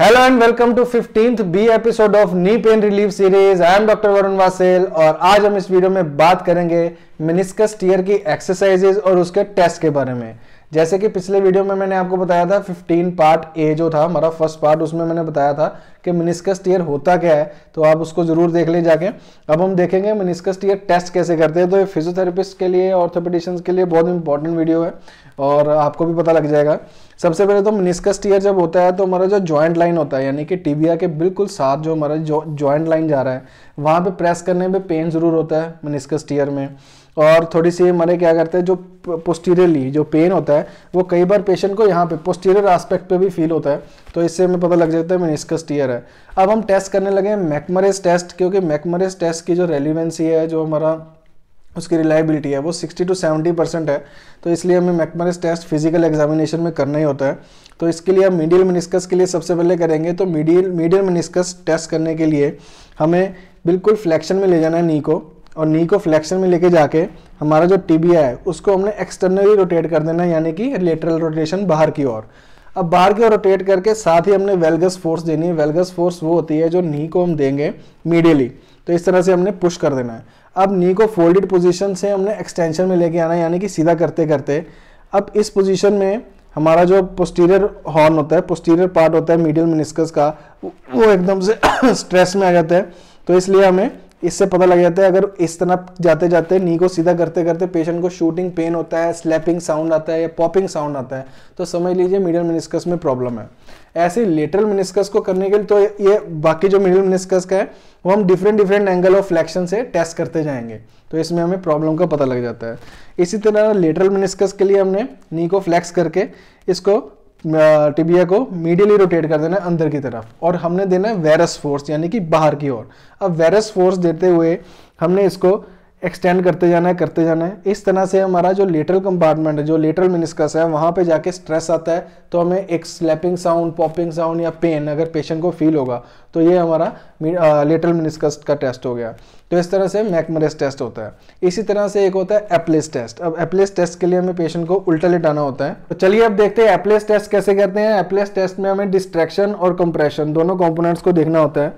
Hello and welcome to 15th B episode of knee pain relief series. I am doctor Varun Vasel और आज हम इस video में बात करेंगे मेनिस्कस टियर की एक्सरसाइजेज और उसके टेस्ट के बारे में। जैसे कि पिछले वीडियो में मैंने आपको बताया था 15 पार्ट ए जो था हमारा फर्स्ट पार्ट, उसमें मैंने बताया था कि मेनिस्कस टियर होता क्या है, तो आप उसको जरूर देख ले जाके। अब हम देखेंगे मेनिस्कस टियर टेस्ट कैसे करते हैं। तो ये फिजियोथेरेपिस्ट के लिए, ऑर्थोपेडिशियंस के लिए बहुत इंपॉर्टेंट वीडियो है और आपको भी पता लग जाएगा। सबसे पहले तो मेनिस्कस टियर जब होता है तो हमारा जो जॉइंट लाइन होता है, यानी कि टिबिया के बिल्कुल साथ जो हमारा जॉइंट लाइन जा रहा है, वहाँ पे प्रेस करने पे पेन ज़रूर होता है मेनिस्कस टियर में। और थोड़ी सी हमारे क्या करते हैं, जो पोस्टीरियरली जो पेन होता है वो कई बार पेशेंट को यहाँ पे पोस्टीरियर एस्पेक्ट पे भी फील होता है, तो इससे हमें पता लग जाता है मेनिस्कस टियर है। अब हम टेस्ट करने लगे मैकमरेज टेस्ट, क्योंकि मैकमरेज टेस्ट की जो रेलिवेंसी है, जो हमारा उसकी रिलायबिलिटी है, वो 60 to 70% है। तो इसलिए हमें मैकमरेज टेस्ट फिजिकल एग्जामिनेशन में करना ही होता है। तो इसके लिए हम मीडियल मेनिस्कस के लिए सबसे पहले करेंगे। तो मीडियल मेनिस्कस टेस्ट करने के लिए हमें बिल्कुल फ्लैक्शन में ले जाना है नी को, और नी को फ्लैक्शन में लेके जाके हमारा जो टिबिया है उसको हमने एक्सटर्नली रोटेट कर देना है, यानी कि लेटरल रोटेशन बाहर की ओर। अब बाहर की ओर रोटेट करके साथ ही हमने वेल्गस फोर्स देनी है। वेल्गस फोर्स वो होती है जो नी को हम देंगे मीडियली, तो इस तरह से हमने पुश कर देना है। अब नी को फोल्डेड पोजीशन से हमने एक्सटेंशन में लेके आना है, यानी कि सीधा करते करते। अब इस पोजीशन में हमारा जो पोस्टीरियर हॉर्न होता है, पोस्टीरियर पार्ट होता है मीडियल मेनिस्कस का, वो एकदम से स्ट्रेस में आ जाता है। तो इसलिए हमें इससे पता लग जाता है, अगर इस तरह जाते जाते नी को सीधा करते करते पेशेंट को शूटिंग पेन होता है, स्लैपिंग साउंड आता है या पॉपिंग साउंड आता है, तो समझ लीजिए मीडियल मेनिस्कस में प्रॉब्लम है। ऐसे लेटरल मेनिस्कस को करने के लिए, तो ये बाकी जो मीडियल मेनिस्कस का है वो हम डिफरेंट एंगल ऑफ फ्लैक्शन से टेस्ट करते जाएंगे, तो इसमें हमें प्रॉब्लम का पता लग जाता है। इसी तरह लेटरल मेनिस्कस के लिए हमने नी को फ्लैक्स करके इसको टिबिया को मीडियली रोटेट कर देना है अंदर की तरफ, और हमने देना है वेरस फोर्स, यानी कि बाहर की ओर। अब वेरस फोर्स देते हुए हमने इसको एक्सटेंड करते जाना है, करते जाना है। इस तरह से हमारा जो लेटरल कंपार्टमेंट है, जो लेटरल मेनिस्कस है, वहाँ पे जाके स्ट्रेस आता है, तो हमें एक स्लैपिंग साउंड, पॉपिंग साउंड या पेन अगर पेशेंट को फील होगा, तो ये हमारा लेटरल मेनिस्कस का टेस्ट हो गया। तो इस तरह से मैकमरेज टेस्ट होता है। इसी तरह से एक होता है एप्लेस टेस्ट। अब एप्लेस टेस्ट के लिए हमें पेशेंट को उल्टा लेटाना होता है। तो चलिए अब देखते हैं एप्लेस टेस्ट कैसे करते हैं। एप्लेस टेस्ट में हमें डिस्ट्रैक्शन और कंप्रेशन दोनों कंपोनेंट्स को देखना होता है।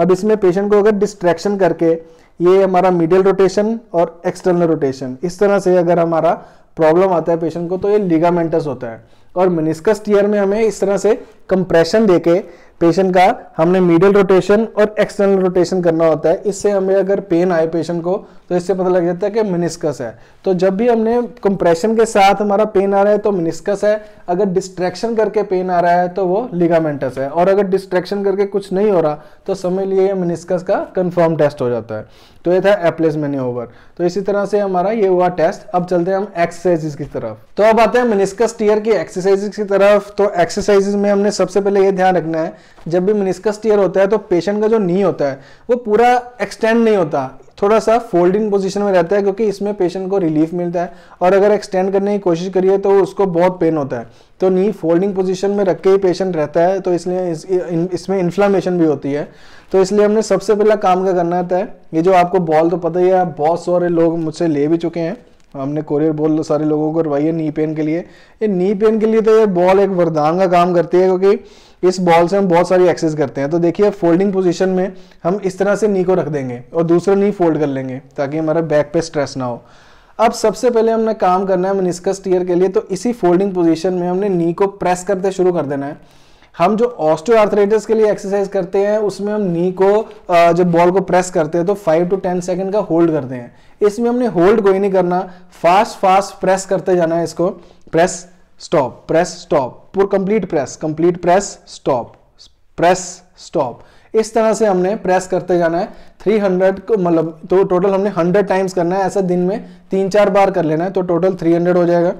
अब इसमें पेशेंट को अगर डिस्ट्रैक्शन करके, ये हमारा मिडियल रोटेशन और एक्सटर्नल रोटेशन, इस तरह से अगर हमारा प्रॉब्लम आता है पेशेंट को, तो ये लिगामेंटस होता है। और मेनिस्कस टियर में हमें इस तरह से कंप्रेशन देके पेशेंट का हमने मिडियल रोटेशन और एक्सटर्नल रोटेशन करना होता है। इससे हमें अगर पेन आए पेशेंट को, तो इससे पता लग जाता है कि मेनिस्कस है। तो जब भी हमने कंप्रेशन के साथ हमारा पेन आ रहा है तो मेनिस्कस है, अगर डिस्ट्रैक्शन करके पेन आ रहा है तो वो लिगामेंटस है, और अगर डिस्ट्रैक्शन करके कुछ नहीं हो रहा तो समझ लिए मेनिस्कस का कंफर्म टेस्ट हो जाता है। तो ये था एप्लेस मैन्योवर। तो इसी तरह से हमारा ये हुआ टेस्ट। अब चलते हैं हम एक्सरसाइजेज की तरफ। तो अब आते हैं मेनिस्कस टियर की एक्सरसाइजेज की तरफ। तो एक्सरसाइजेज में हमने सबसे पहले ये ध्यान रखना है, जब भी मेनिस्कस टियर होता है तो पेशेंट का जो नी होता है वो पूरा एक्सटेंड नहीं होता, थोड़ा सा फोल्डिंग पोजीशन में रहता है, क्योंकि इसमें पेशेंट को रिलीफ मिलता है। और अगर एक्सटेंड करने की कोशिश करिए तो उसको बहुत पेन होता है। तो नी फोल्डिंग पोजीशन में रख के ही पेशेंट रहता है, तो इसलिए इसमें इन्फ्लामेशन भी होती है। तो इसलिए हमने सबसे पहला काम क्या करना होता है, ये जो आपको बॉल तो पता ही है, बहुत सारे लोग मुझसे ले भी चुके हैं, हमने कोरियर बॉल सारे लोगों को करवाई है नी पेन के लिए। ये नी पेन के लिए तो ये बॉल एक वरदान का काम करती है, क्योंकि इस बॉल से हम बहुत सारी एक्सरसाइज करते हैं। तो देखिए फोल्डिंग पोजीशन में हम इस तरह से नी को रख देंगे और दूसरा नी फोल्ड कर लेंगे, ताकि हमारा बैक पे स्ट्रेस ना हो। अब सबसे पहले हमने काम करना है मेनिस्कस टियर के लिए, तो इसी फोल्डिंग पोजीशन में हमने नी को प्रेस करते शुरू कर देना है। हम जो ऑस्टियोआर्थराइटिस के लिए एक्सरसाइज करते हैं उसमें हम नी को जब बॉल को प्रेस करते हैं तो 5 to 10 सेकंड का होल्ड करते हैं। इसमें हमने होल्ड कोई नहीं करना, फास्ट प्रेस करते जाना है इसको। प्रेस स्टॉप, प्रेस स्टॉप, पूरा complete press stop, press stop, इस तरह से हमने प्रेस करते जाना है। 300 को मतलब तो टोटल हमने 100 टाइम्स करना है। ऐसा दिन में 3-4 बार कर लेना है, तो टोटल 300 हो जाएगा।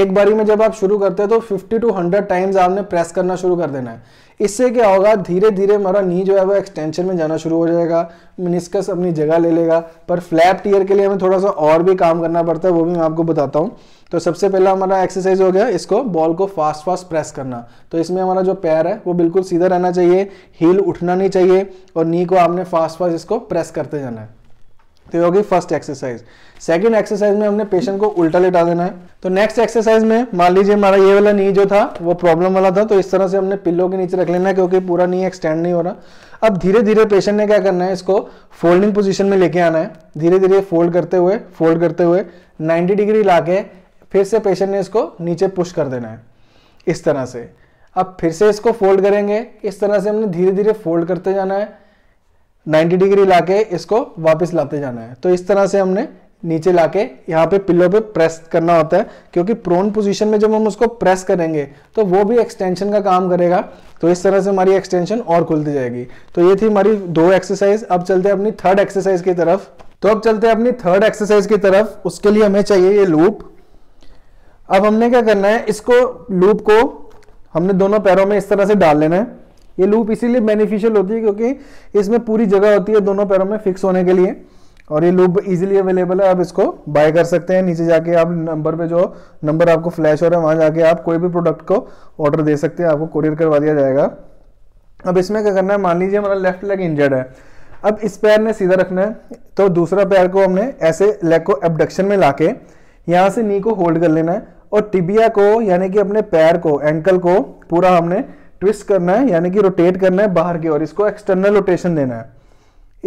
एक बारी में जब आप शुरू करते हैं तो 50 टू 100 टाइम्स आपने प्रेस करना शुरू कर देना है। इससे क्या होगा, धीरे धीरे हमारा नी जो है वो एक्सटेंशन में जाना शुरू हो जाएगा, मेनिस्कस अपनी जगह ले लेगा। पर फ्लैप टियर के लिए हमें थोड़ा सा और भी काम करना पड़ता है, वो भी मैं आपको बताता हूँ। तो सबसे पहला हमारा एक्सरसाइज हो गया इसको बॉल को फास्ट प्रेस करना। तो इसमें हमारा जो पैर है वो बिल्कुल सीधा रहना चाहिए, हील उठना नहीं चाहिए, और नी को आपने फास्ट इसको प्रेस करते जाना है। तो ये होगी फर्स्ट एक्सरसाइज। सेकंड एक्सरसाइज में हमने पेशेंट को उल्टा लेटा देना है। तो नेक्स्ट एक्सरसाइज में मान लीजिए हमारा ये वाला नी जो था वो प्रॉब्लम वाला था, तो इस तरह से हमने पिलो के नीचे रख लेना है क्योंकि पूरा नी एक्सटेंड नहीं हो रहा। अब धीरे धीरे पेशेंट ने क्या करना है, इसको फोल्डिंग पोजिशन में लेके आना है, धीरे धीरे फोल्ड करते हुए 90 डिग्री ला के फिर से पेशेंट ने इसको नीचे पुश कर देना है इस तरह से। अब फिर से इसको फोल्ड करेंगे, इस तरह से हमने धीरे धीरे फोल्ड करते जाना है, 90 डिग्री लाके इसको वापस लाते जाना है। तो इस तरह से हमने नीचे लाके यहाँ पे पिलो पे प्रेस करना होता है क्योंकि प्रोन पोजीशन में जब हम उसको प्रेस करेंगे तो वो भी एक्सटेंशन का काम करेगा। तो इस तरह से हमारी एक्सटेंशन और खुलती जाएगी। तो ये थी हमारी दो एक्सरसाइज। अब चलते हैं अपनी थर्ड एक्सरसाइज की तरफ। तो अब चलते हैं अपनी थर्ड एक्सरसाइज की तरफ। उसके लिए हमें चाहिए ये लूप। अब हमने क्या करना है, इसको लूप को हमने दोनों पैरों में इस तरह से डाल लेना है। ये लूप इसीलिए बेनिफिशियल होती है क्योंकि इसमें पूरी जगह होती है दोनों पैरों में फिक्स होने के लिए, और ये लूप इजीली अवेलेबल है। आप इसको बाय कर सकते हैं, नीचे जाके आप नंबर पे जो नंबर आपको फ्लैश हो रहा है वहाँ जाके आप कोई भी प्रोडक्ट को ऑर्डर दे सकते हैं, आपको कुरियर करवा दिया जाएगा। अब इसमें क्या करना है, मान लीजिए हमारा लेफ्ट लेग इंजर्ड है, अब इस पैर ने सीधा रखना है तो दूसरा पैर को हमने ऐसे लेग को एबडक्शन में ला के यहाँ से नी को होल्ड कर लेना है और टिबिया को यानी कि अपने पैर को, एंकल को पूरा हमने ट्विस्ट करना है यानी कि रोटेट करना है बाहर की ओर, इसको एक्सटर्नल रोटेशन देना है।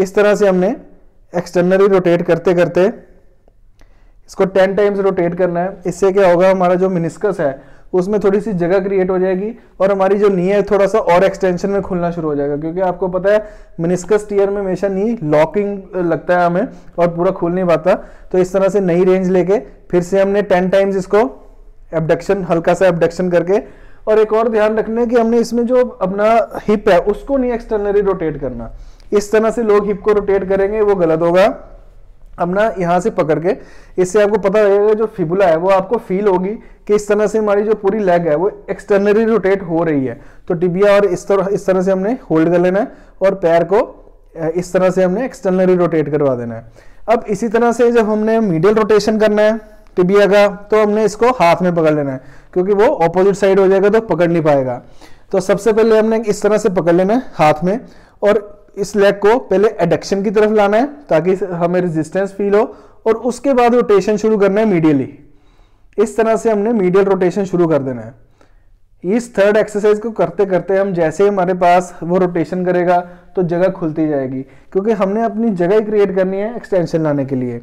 इस तरह से हमने एक्सटर्नली रोटेट करते करते इसको 10 टाइम्स रोटेट करना है। इससे क्या होगा, हमारा जो मेनिस्कस है उसमें थोड़ी सी जगह क्रिएट हो जाएगी और हमारी जो नी है थोड़ा सा और एक्सटेंशन में खुलना शुरू हो जाएगा क्योंकि आपको पता है मेनिस्कस टियर में हमेशा नी लॉकिंग लगता है हमें और पूरा खुल नहीं पाता। तो इस तरह से नई रेंज लेके फिर से हमने 10 टाइम्स इसको एबडक्शन, हल्का सा एबडक्शन करके, और एक और ध्यान रखना कि हमने इसमें जो अपना हिप है उसको नहीं एक्सटर्नली रोटेट करना। इस तरह से लोग हिप को रोटेट करेंगे वो गलत होगा, अपना यहाँ से पकड़ के, इससे आपको पता लगेगा जो फिबुला है वो आपको फील होगी कि इस तरह से हमारी जो पूरी लेग है वो एक्सटर्नली रोटेट हो रही है। तो टिबिया और इस तरह से हमने होल्ड कर लेना है और पैर को इस तरह से हमने एक्सटर्नली रोटेट करवा देना है। अब इसी तरह से जब हमने मिडियल रोटेशन करना है टिबिया का तो हमने इसको हाथ में पकड़ लेना है क्योंकि वो ऑपोजिट साइड हो जाएगा तो पकड़ नहीं पाएगा। तो सबसे पहले हमने इस तरह से पकड़ लेना है हाथ में और इस लेग को पहले एडक्शन की तरफ लाना है ताकि हमें रेजिस्टेंस फील हो, और उसके बाद रोटेशन शुरू करना है मीडियली। इस तरह से हमने मीडियल रोटेशन शुरू कर देना है। इस थर्ड एक्सरसाइज को करते करते हम जैसे ही हमारे पास वो रोटेशन करेगा तो जगह खुलती जाएगी क्योंकि हमने अपनी जगह ही क्रिएट करनी है एक्सटेंशन लाने के लिए।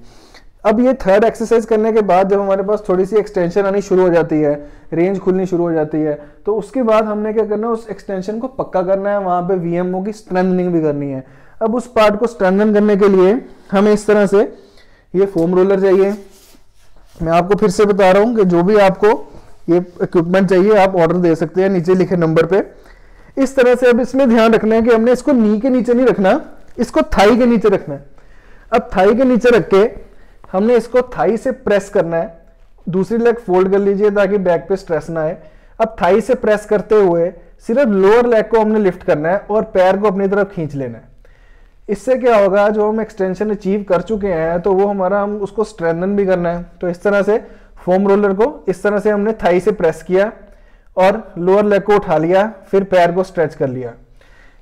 अब ये थर्ड एक्सरसाइज करने के बाद जब हमारे पास थोड़ी सी एक्सटेंशन आनी शुरू हो जाती है, रेंज खुलनी शुरू हो जाती है, तो उसके बाद हमने क्या करना है, उस एक्सटेंशन को पक्का करना है, वहाँ पे वीएमओ की स्ट्रेंथनिंग भी करनी है। अब उस पार्ट को स्ट्रेंथन करने के लिए हमें इस तरह से ये फोम रोलर चाहिए। मैं आपको फिर से बता रहा हूँ कि जो भी आपको ये इक्विपमेंट चाहिए आप ऑर्डर दे सकते हैं नीचे लिखे नंबर पर। इस तरह से अब इसमें ध्यान रखना है कि हमने इसको नी के नीचे नहीं रखना, इसको थाई के नीचे रखना है। अब थाई के नीचे रख के हमने इसको थाई से प्रेस करना है, दूसरी लेग फोल्ड कर लीजिए ताकि बैक पे स्ट्रेस ना आए। अब थाई से प्रेस करते हुए सिर्फ लोअर लेग को हमने लिफ्ट करना है और पैर को अपनी तरफ खींच लेना है। इससे क्या होगा, जो हम एक्सटेंशन अचीव कर चुके हैं तो वो हमारा, हम उसको स्ट्रेंथन भी करना है। तो इस तरह से फोम रोलर को इस तरह से हमने थाई से प्रेस किया और लोअर लेग को उठा लिया, फिर पैर को स्ट्रेच कर लिया।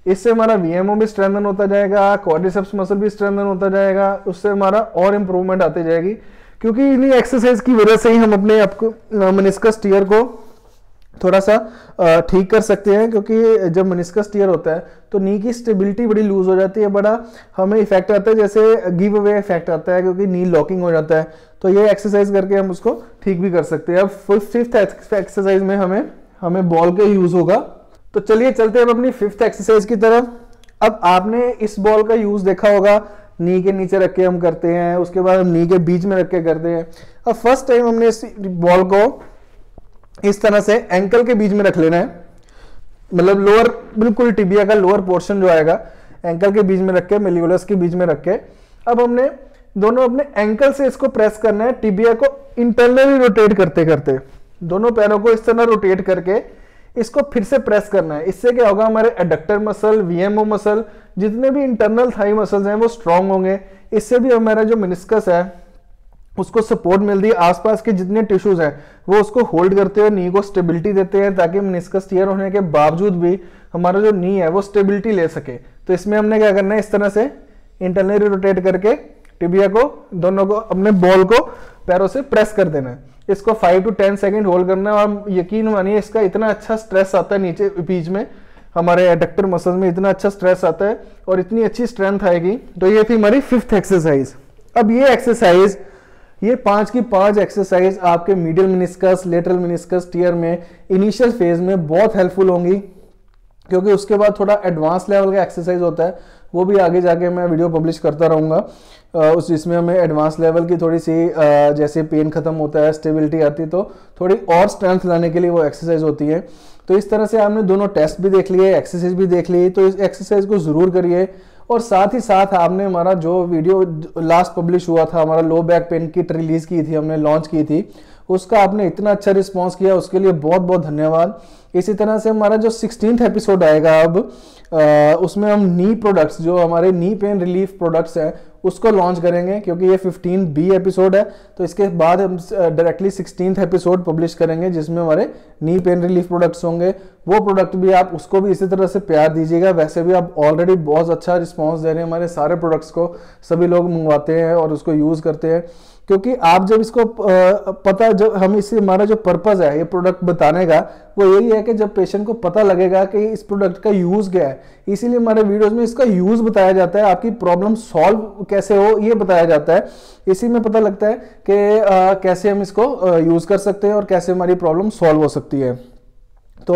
इससे हमारा वीएमओ भी स्ट्रेंथन होता जाएगा, क्वाड्रिसेप्स मसल भी स्ट्रेंथन होता जाएगा, उससे हमारा और इम्प्रूवमेंट आती जाएगी क्योंकि इन्हीं एक्सरसाइज की वजह से ही हम अपने आपको मेनिस्कस टियर को थोड़ा सा ठीक कर सकते हैं क्योंकि जब मेनिस्कस टियर होता है तो नी की स्टेबिलिटी बड़ी लूज हो जाती है, बड़ा हमें इफेक्ट आता है, जैसे गिव अवे इफेक्ट आता है क्योंकि नी लॉकिंग हो जाता है। तो ये एक्सरसाइज करके हम उसको ठीक भी कर सकते हैं। अब फिफ्थ एक्सरसाइज में हमें बॉल का यूज होगा। तो चलिए चलते हैं अब अपनी फिफ्थ एक्सरसाइज की तरफ। अब आपने इस बॉल का यूज देखा होगा, नी के नीचे रख के हम करते हैं, उसके बाद हम नी के बीच में रख के करते हैं। अब फर्स्ट टाइम हमने इस बॉल को इस तरह से एंकल के बीच में रख लेना है, मतलब लोअर, बिल्कुल टिबिया का लोअर पोर्शन जो आएगा एंकल के बीच में रख के, मेलिकुलस के बीच में रख के। अब हमने दोनों अपने एंकल से इसको प्रेस करना है, टिबिया को इंटरनली रोटेट करते करते दोनों पैरों को इस तरह रोटेट करके इसको फिर से प्रेस करना है। इससे क्या होगा, हमारे एडक्टर मसल, वीएमओ मसल, जितने भी इंटरनल थाई मसल्स हैं वो स्ट्रांग होंगे। इससे भी हमारा जो मेनिस्कस है उसको सपोर्ट मिलती है, आसपास के जितने टिश्यूज हैं वो उसको होल्ड करते हुए नी को स्टेबिलिटी देते हैं ताकि मेनिस्कस टियर होने के बावजूद भी हमारा जो नी है वो स्टेबिलिटी ले सके। तो इसमें हमने क्या करना है, इस तरह से इंटरनली रोटेट करके टिबिया को, दोनों को, अपने बॉल को पैरों से प्रेस कर देना है। इसको 5 to 10 सेकेंड होल्ड करना है और यकीन मानिए इसका इतना अच्छा स्ट्रेस आता है नीचे बीच में हमारे एडक्टर मसल्स में, इतना अच्छा स्ट्रेस आता है और इतनी अच्छी स्ट्रेंथ आएगी। तो ये थी हमारी 5th एक्सरसाइज। अब ये एक्सरसाइज, ये 5 की 5 एक्सरसाइज आपके medial meniscus, lateral meniscus tear में इनिशियल फेज में बहुत हेल्पफुल होंगी, क्योंकि उसके बाद थोड़ा एडवांस लेवल का एक्सरसाइज होता है, वो भी आगे जाके मैं वीडियो पब्लिश करता रहूँगा उस, इसमें हमें एडवांस लेवल की थोड़ी सी जैसे पेन खत्म होता है, स्टेबिलिटी आती है, तो थोड़ी और स्ट्रेंथ लाने के लिए वो एक्सरसाइज होती है। तो इस तरह से आपने दोनों टेस्ट भी देख लिए, एक्सरसाइज भी देख ली, तो इस एक्सरसाइज को ज़रूर करिए। और साथ ही साथ आपने हमारा जो वीडियो लास्ट पब्लिश हुआ था, हमारा low back pain kit release की थी, हमने लॉन्च की थी, उसका आपने इतना अच्छा रिस्पांस किया, उसके लिए बहुत बहुत धन्यवाद। इसी तरह से हमारा जो 16th एपिसोड आएगा अब, उसमें हम नी प्रोडक्ट्स, जो हमारे नी पेन रिलीफ प्रोडक्ट्स हैं, उसको लॉन्च करेंगे, क्योंकि ये 15B एपिसोड है। तो इसके बाद हम डायरेक्टली 16th एपिसोड पब्लिश करेंगे, जिसमें हमारे नी पेन रिलीफ प्रोडक्ट्स होंगे। वो प्रोडक्ट भी आप, उसको भी इसी तरह से प्यार दीजिएगा। वैसे भी आप ऑलरेडी बहुत अच्छा रिस्पॉन्स दे रहे हैं हमारे सारे प्रोडक्ट्स को, सभी लोग मंगवाते हैं और उसको यूज़ करते हैं, क्योंकि आप जब इसको पता, जब हम इससे, हमारा जो पर्पज़ है ये प्रोडक्ट बताने का, वो यही है कि जब पेशेंट को पता लगेगा कि इस प्रोडक्ट का यूज़ क्या है, इसीलिए हमारे वीडियोस में इसका यूज़ बताया जाता है, आपकी प्रॉब्लम सॉल्व कैसे हो ये बताया जाता है। इसी में पता लगता है कि कैसे हम इसको यूज़ कर सकते हैं और कैसे हमारी प्रॉब्लम सॉल्व हो सकती है। तो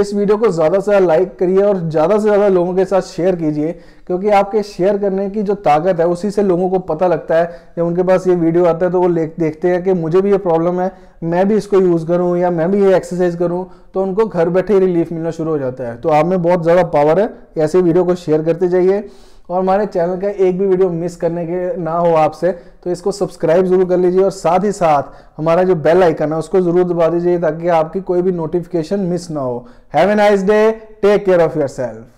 इस वीडियो को ज़्यादा से ज़्यादा लाइक करिए और ज़्यादा से ज़्यादा लोगों के साथ शेयर कीजिए, क्योंकि आपके शेयर करने की जो ताकत है उसी से लोगों को पता लगता है। जब उनके पास ये वीडियो आता है तो वो देखते हैं कि मुझे भी ये प्रॉब्लम है, मैं भी इसको यूज़ करूं या मैं भी ये एक्सरसाइज करूं, तो उनको घर बैठे रिलीफ मिलना शुरू हो जाता है। तो आप में बहुत ज़्यादा पावर है, ऐसे वीडियो को शेयर करते जाइए। और हमारे चैनल का एक भी वीडियो मिस करने के ना हो आपसे, तो इसको सब्सक्राइब जरूर कर लीजिए और साथ ही साथ हमारा जो बेल आइकन है उसको ज़रूर दबा दीजिए, ताकि आपकी कोई भी नोटिफिकेशन मिस ना हो। Have a nice day, take care of yourself.